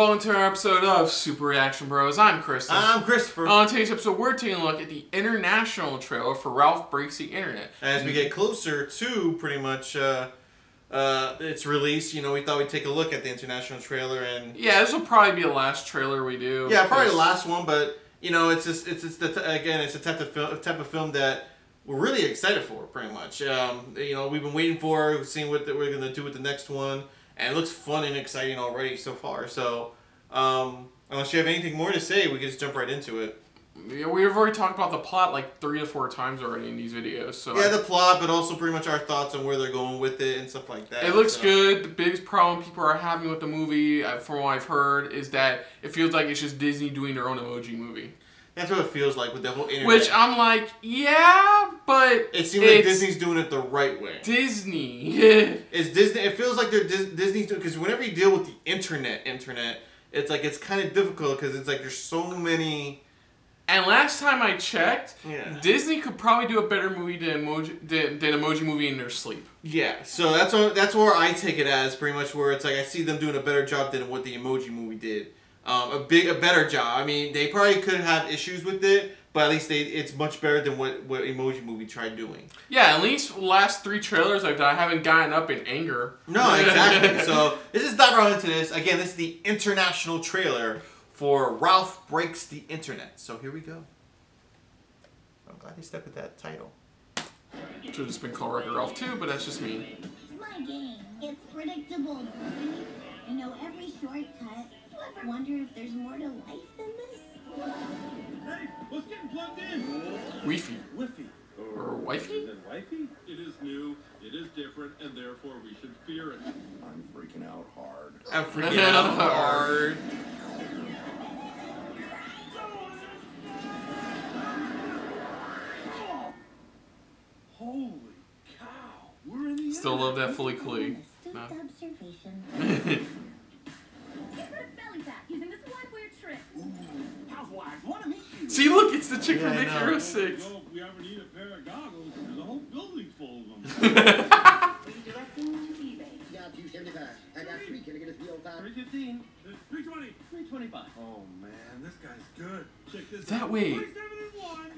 Hello and to our episode of Super Reaction Bros. I'm Kristen. I'm Christopher. On today's episode, we're taking a look at the international trailer for Ralph Breaks the Internet. As we get closer to pretty much its release, you know, we thought we'd take a look at the international trailer and... Yeah, this will probably be the last trailer we do. Yeah, probably the last one, but, you know, it's just, it's a type of film that we're really excited for, pretty much. You know, we've been waiting for, seeing what we're going to do with the next one. And it looks fun and exciting already so far. So, unless you have anything more to say, we can just jump right into it. Yeah, we've already talked about the plot like 3 to 4 times already in these videos. So yeah, the plot, but also pretty much our thoughts on where they're going with it and stuff like that. It looks good. The biggest problem people are having with the movie, from what I've heard, is that it feels like it's just Disney doing their own emoji movie. That's what it feels like with the whole internet. Which I'm like, yeah, but it seems like Disney's doing it the right way. Disney. It's Disney. It feels like they're Disney's doing, because whenever you deal with the internet, it's like it's kind of difficult because it's like there's so many. And last time I checked, yeah, Disney could probably do a better movie than Emoji Movie in their sleep. Yeah, so that's where I take it as pretty much where it's like I see them doing a better job than what the Emoji Movie did. A better job. I mean, they probably could have issues with it, but at least it's much better than what Emoji Movie tried doing. Yeah, at least last 3 trailers I've done, I haven't gotten up in anger. No, exactly. So let's just dive right into this. Again, this is the international trailer for Ralph Breaks the Internet. So here we go. I'm glad they stuck with that title. Should have just been called Wreck-It Ralph 2, but that's just me. It's my game. It's predictable. I know every shortcut. I wonder if there's more to life than this? Hey, let's get plugged in! Weefy. Wiffy. Or wifey? Wifey? It is new, it is different, and therefore we should fear it. I'm freaking out hard. I'm freaking out hard. Holy cow. We're in the still love that fully Klee. No. Observation. See, look, it's the chick from Big Hero 6. Well, we already need a pair of goggles. There's a whole building full of them. Redirecting to eBay. Got 275. I got 3. Can I get a 305? 315. 320. 325. Oh man, this guy's good. Check this out. That way. 47 is 1.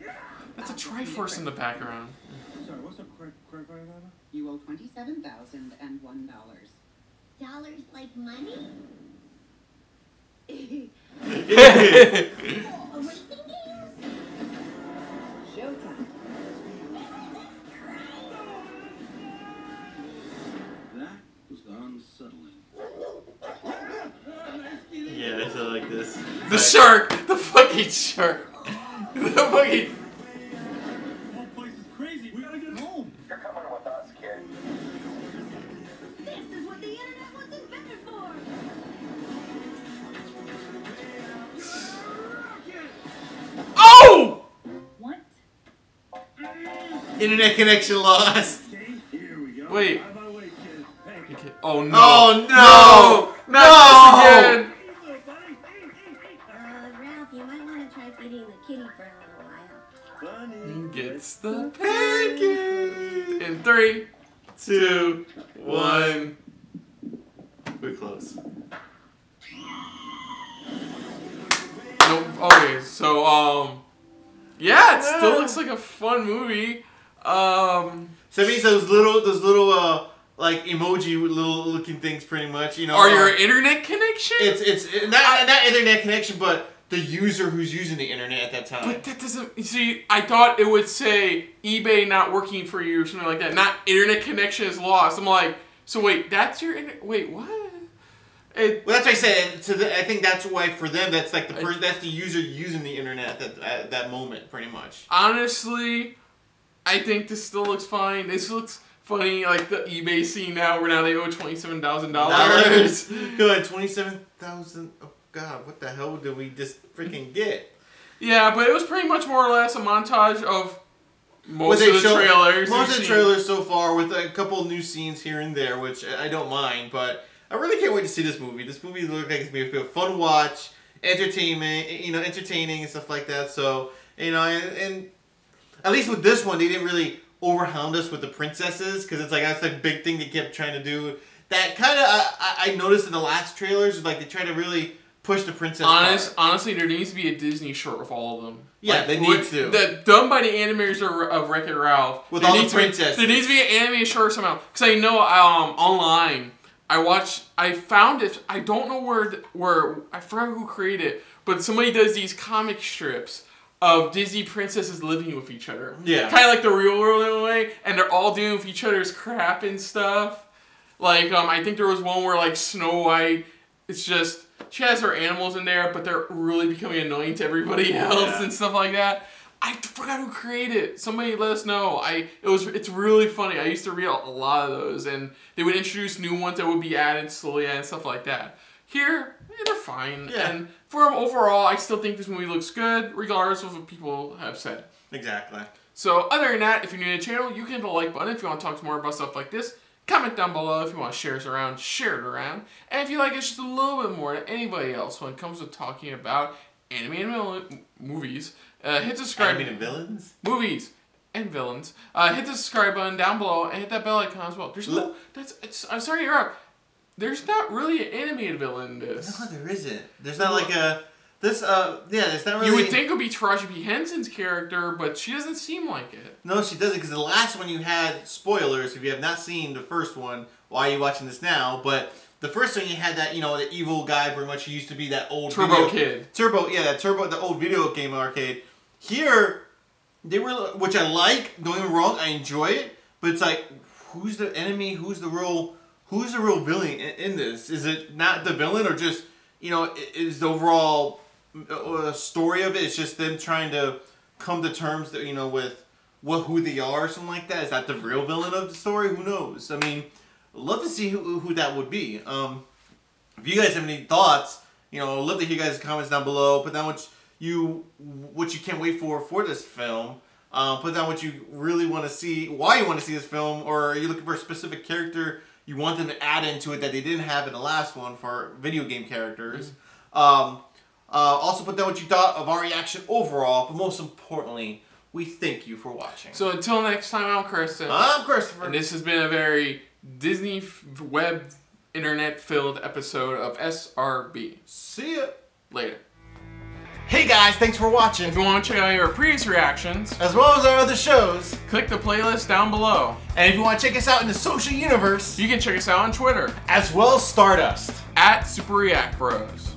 Yeah. That's a Triforce in the background. Sorry, what's up, credit card number? You owe $27,001. Dollars like money? Showtime. That was unsettling. Yeah, I feel like this. The shark! The fucking shark! The fucking... Internet connection lost. Here we go. Wait. Oh no. Oh no. No. Ralph, you might want to try feeding the kitty for a little while. Bunny gets the pancake. In 3, 2, 1. We're close. Nope. Okay, so yeah, it still looks like a fun movie. So it means those little like emoji little looking things, pretty much. You know, are your internet connection? It's not internet connection, but the user who's using the internet at that time. But that doesn't see. I thought it would say eBay not working for you or something like that. Not internet connection is lost. I'm like, so wait, that's your internet. Wait, what? Well, that's what I said. So I think that's why for them, that's like the person, that's the user using the internet at that moment, pretty much. Honestly, I think this still looks fine. This looks funny, like the eBay scene now, where now they owe $27,000. Good, 27,000. Oh God, what the hell did we just freaking get? Yeah, but it was pretty much more or less a montage of most of the trailers so far, with a couple new scenes here and there, which I don't mind, but. I really can't wait to see this movie. This movie looks like it's going to be a fun watch, entertainment, you know, entertaining and stuff like that. So, you know, and at least with this one, they didn't really overwhelm us with the princesses, because it's like that's the big thing they kept trying to do. that kind of I noticed in the last trailers, like they try to really push the princess. Honestly, there needs to be a Disney short with all of them. Yeah, like, they need to. Done by the animators of Wreck-It Ralph. With all the princesses. There needs to be an animated short somehow. Because I know online, I found it. I don't know where I forgot who created it, but somebody does these comic strips of Disney princesses living with each other. Yeah. Kind of like the real world in a way, and they're all dealing with each other's crap and stuff. Like, I think there was one where, like, Snow White, it's just, she has her animals in there, but they're really becoming annoying to everybody else and stuff like that. I forgot who created it. Somebody let us know. It's really funny. I used to read a lot of those, and they would introduce new ones that would be added slowly and stuff like that. Here, they're fine. Yeah. And for them, overall, I still think this movie looks good, regardless of what people have said. Exactly. So, other than that, if you're new to the channel, you can hit the like button if you want to talk more about stuff like this. Comment down below if you want to share it around. And if you like it just a little bit more than anybody else when it comes to talking about animated movies, hit subscribe. Animated villains? Movies and villains. Hit the subscribe button down below and hit that bell icon as well. There's no, I'm sorry to interrupt. There's not really an animated villain in this. No, there isn't. There's not like a... yeah, there's not really... You would think it would be Taraji P. Henson's character, but she doesn't seem like it. No, she doesn't, because the last one you had... Spoilers, if you have not seen the first one, why are you watching this now? But the first one you had that, you know, the evil guy pretty much used to be that old... Turbo Kid. Turbo, yeah, that Turbo, the old video game arcade. Here, they were... Which I like, don't get me wrong, I enjoy it, but it's like, who's the enemy, who's the real villain in this? Is it not the villain, or just, you know, is the overall... story of it, it's just them trying to come to terms that, you know, with who they are or something like that. Is that the real villain of the story? Who knows? I mean, love to see who that would be. If you guys have any thoughts, you know, love to hear you guys' comments down below. Put down what you can't wait for this film. Put down what you really want to see, why you want to see this film, or are you looking for a specific character you want them to add into it that they didn't have in the last one for video game characters. Also put down what you thought of our reaction overall, but most importantly, we thank you for watching. So until next time, I'm Kristen. I'm Christopher. And this has been a very Disney web internet filled episode of SRB. See ya. Later. Hey guys, thanks for watching. If you want to check out our previous reactions, as well as our other shows, click the playlist down below. And if you want to check us out in the social universe, you can check us out on Twitter. As well as Stardust. @Super React Bros.